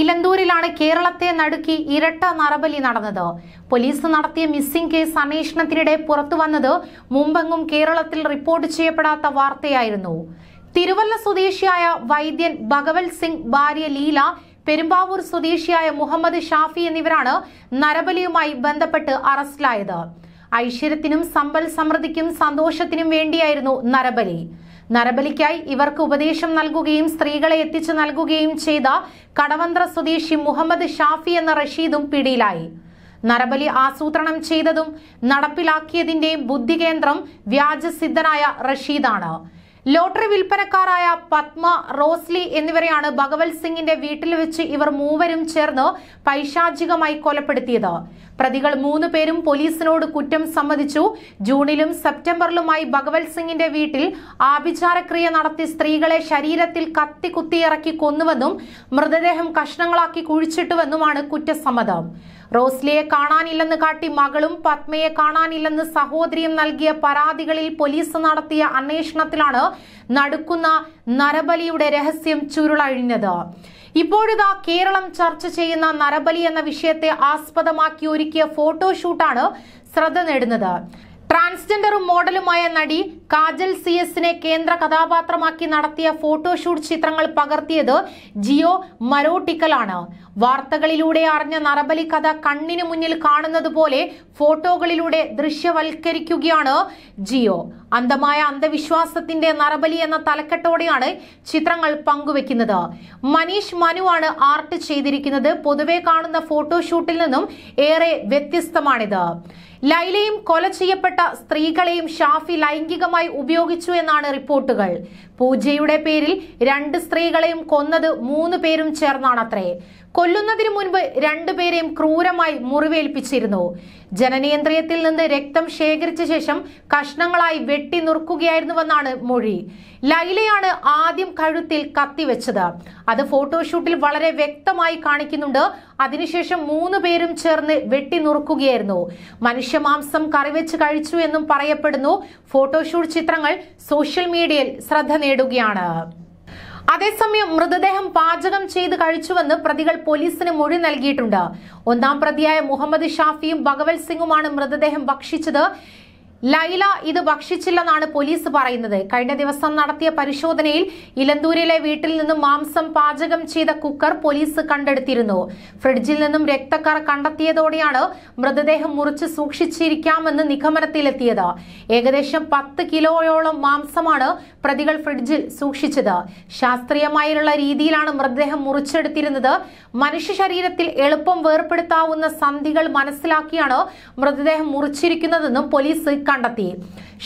ഇലന്തൂരിലാണ് കേരളത്തെ നടുക്കി ഇരട്ട നരബലി നടന്നത്. പോലീസ് നടത്തിയ മിസ്സിംഗ് കേസ് അന്വേഷണത്തിനിടെ പുറത്തുവന്നത് മുമ്പെങ്ങും കേരളത്തിൽ റിപ്പോർട്ട് ചെയ്യപ്പെടാത്ത വാർത്തയായിരുന്നു. തിരുവല്ല സ്വദേശിയായ വൈദ്യൻ ഭഗവൽ സിംഗ്, ഭാര്യ ലീല, പെരുമ്പാവൂർ സ്വദേശിയായ മുഹമ്മദ് ഷാഫി എന്നിവരാണ് നരബലിയുമായി ബന്ധപ്പെട്ട് അറസ്റ്റിലായത്. ഐശ്വര്യത്തിനും സമ്പൽ സമൃദ്ധിക്കും സന്തോഷത്തിനും വേണ്ടിയായിരുന്നു നരബലി. നരബലിക്കായി ഇവർക്ക് ഉപദേശം നൽകുകയും സ്ത്രീകളെ എത്തിച്ചു നൽകുകയും ചെയ്ത കടവന്ത്ര സ്വദേശി മുഹമ്മദ് ഷാഫി എന്ന റഷീദും പിടിയിലായി. നരബലി ആസൂത്രണം ചെയ്തതും നടപ്പിലാക്കിയതിന്റെയും ബുദ്ധികേന്ദ്രം വ്യാജസിദ്ധനായ റഷീദാണ്. ലോട്ടറി വിൽപ്പനക്കാരായ പത്മ, റോസ്ലി എന്നിവരെയാണ് ഭഗവൽ സിംഗിന്റെ വീട്ടിൽ വെച്ച് ഇവർ മൂവരും ചേർന്ന് പൈശാചികമായി കൊലപ്പെടുത്തിയത്. പ്രതികൾ 3 പേരും പോലീസിനോട് കുറ്റം സമ്മതിച്ചു. ജൂണിലും സെപ്റ്റംബറിലുമായി ഭഗവൽ സിംഗിന്റെ വീട്ടിൽ ആഭിചാരക്രിയ നടത്തി സ്ത്രീകളെ ശരീരത്തിൽ കത്തി കുത്തിയിറക്കി കൊന്നുവെന്നും മൃതദേഹം കഷ്ണങ്ങളാക്കി കുഴിച്ചിട്ടുവെന്നുമാണ് കുറ്റസമ്മതം. റോസ്ലിയെ കാണാനില്ലെന്ന് കാട്ടി മകളും പത്മയെ കാണാനില്ലെന്ന് സഹോദരിയും നൽകിയ പരാതികളിൽ പോലീസ് നടത്തിയ അന്വേഷണത്തിലാണ് നടക്കുന്ന നരബലിയുടെ രഹസ്യം ചുരുളഴിഞ്ഞത്. ഇപ്പോഴിതാ കേരളം ചർച്ച ചെയ്യുന്ന നരബലി എന്ന വിഷയത്തെ ആസ്പദമാക്കി ഒരുക്കിയ ഫോട്ടോഷൂട്ടാണ് ശ്രദ്ധ നേടുന്നത്. ട്രാൻസ്ജെൻഡറും മോഡലുമായ നടി കാജൽ സി എസിനെ കേന്ദ്ര കഥാപാത്രമാക്കി നടത്തിയ ഫോട്ടോഷൂട്ട് ചിത്രങ്ങൾ പകർത്തിയത് ജിയോ മരോട്ടിക്കലാണ്. വാർത്തകളിലൂടെ അറിഞ്ഞ നരബലി കഥ കണ്ണിന് മുന്നിൽ കാണുന്നത് പോലെ ഫോട്ടോകളിലൂടെ ദൃശ്യവൽക്കരിക്കുകയാണ് ജിയോ. അന്ധമായ അന്ധവിശ്വാസത്തിന്റെ നരബലി എന്ന തലക്കെട്ടോടെയാണ് ചിത്രങ്ങൾ പങ്കുവെക്കുന്നത്. മനീഷ് മനുവാണ് ആർട്ട് ചെയ്തിരിക്കുന്നത്. പൊതുവെ കാണുന്ന ഫോട്ടോഷൂട്ടിൽ നിന്നും ഏറെ വ്യത്യസ്തമാണിത്. ലൈലയും കൊല ചെയ്യപ്പെട്ട സ്ത്രീകളെയും ഷാഫി ലൈംഗികമായി ഉപയോഗിച്ചു എന്നാണ് റിപ്പോർട്ടുകൾ. പൂജയുടെ പേരിൽ 2 സ്ത്രീകളെയും കൊന്നത് 3 പേരും ചേർന്നാണത്രേ. കൊല്ലുന്നതിനു മുൻപ് 2 പേരെയും ക്രൂരമായി മുറിവേൽപ്പിച്ചിരുന്നു. ജനനേന്ദ്രിയത്തിൽ നിന്ന് രക്തം ശേഖരിച്ച ശേഷം കഷ്ണങ്ങളായി വെട്ടി നുറുക്കുകയായിരുന്നുവെന്നാണ് മൊഴി. ലൈലയാണ് ആദ്യം കഴുത്തിൽ കത്തിവെച്ചത്. അത് ഫോട്ടോഷൂട്ടിൽ വളരെ വ്യക്തമായി കാണിക്കുന്നുണ്ട്. അതിനുശേഷം 3 പേരും ചേർന്ന് വെട്ടി നുറുക്കുകയായിരുന്നു. മനുഷ്യമാംസം കറിവെച്ച് കഴിച്ചു എന്നും പറയപ്പെടുന്നു. ഫോട്ടോഷൂട്ട് ചിത്രങ്ങൾ സോഷ്യൽ മീഡിയയിൽ ശ്രദ്ധ നേടുകയാണ്. അതേസമയം മൃതദേഹം പാചകം ചെയ്ത് കഴിച്ചുവെന്ന് പ്രതികൾ പോലീസിന് മൊഴി നൽകിയിട്ടുണ്ട്. 1-ാം പ്രതിയായ മുഹമ്മദ് ഷാഫിയും ഭഗവൽ സിംഗുമാണ് മൃതദേഹം ഭക്ഷിച്ചത്. ലൈല ഇത് ഭക്ഷിച്ചില്ലെന്നാണ് പോലീസ് പറയുന്നത്. കഴിഞ്ഞ ദിവസം നടത്തിയ പരിശോധനയിൽ ഇലന്തൂരിലെ വീട്ടിൽ നിന്നും മാംസം പാചകം ചെയ്ത കുക്കർ പോലീസ് കണ്ടെടുത്തിരുന്നു. ഫ്രിഡ്ജിൽ നിന്നും രക്തക്കറ കണ്ടെത്തിയതോടെയാണ് മൃതദേഹം മുറിച്ച് സൂക്ഷിച്ചിരിക്കാമെന്ന് നിഗമനത്തിലെത്തിയത്. ഏകദേശം 10 കിലോയോളം മാംസമാണ് പ്രതികൾ ഫ്രിഡ്ജിൽ സൂക്ഷിച്ചത്. ശാസ്ത്രീയമായുള്ള രീതിയിലാണ് മൃതദേഹം മുറിച്ചെടുത്തിരുന്നത്. മനുഷ്യ ശരീരത്തിൽ എളുപ്പം വേർപെടുത്താവുന്ന സന്ധികൾ മനസ്സിലാക്കിയാണ് മൃതദേഹം മുറിച്ചിരിക്കുന്നതെന്നും പോലീസ് കണ്ടെത്തി.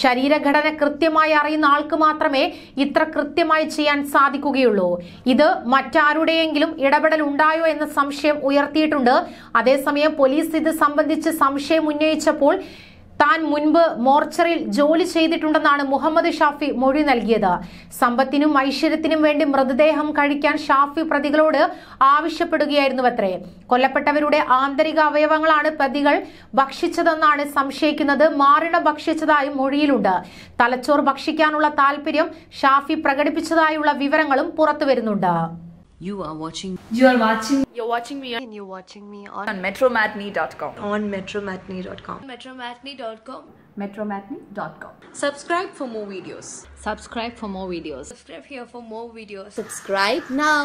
ശരീരഘടന കൃത്യമായി അറിയുന്ന ആൾക്ക് മാത്രമേ ഇത്ര കൃത്യമായി ചെയ്യാൻ സാധിക്കുകയുള്ളൂ. ഇത് മറ്റാരുടെയെങ്കിലും ഇടപെടൽ ഉണ്ടായോ എന്ന സംശയം ഉയർത്തിയിട്ടുണ്ട്. അതേസമയം പോലീസ് ഇത് സംബന്ധിച്ച് സംശയം ഉന്നയിച്ചപ്പോൾ താൻ മുൻപ് മോർച്ചറിയിൽ ജോലി ചെയ്തിട്ടുണ്ടെന്നാണ് മുഹമ്മദ് ഷാഫി മൊഴി നൽകിയത്. സമ്പത്തിനും ഐശ്വര്യത്തിനും വേണ്ടി മൃതദേഹം കഴിക്കാൻ ഷാഫി പ്രതികളോട് ആവശ്യപ്പെടുകയായിരുന്നുവത്രേ. കൊല്ലപ്പെട്ടവരുടെ ആന്തരിക അവയവങ്ങളാണ് പ്രതികൾ ഭക്ഷിച്ചതെന്നാണ് സംശയിക്കുന്നത്. മാറിട ഭക്ഷിച്ചതായും മൊഴിയിലുണ്ട്. തലച്ചോർ ഭക്ഷിക്കാനുള്ള താല്പര്യം ഷാഫി പ്രകടിപ്പിച്ചതായുള്ള വിവരങ്ങളും പുറത്തുവരുന്നുണ്ട്. You are watching me on metromatinee.com. On metromatinee.com. metromatinee.com. metromatinee.com. Subscribe here for more videos. Subscribe now.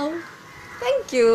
Thank you.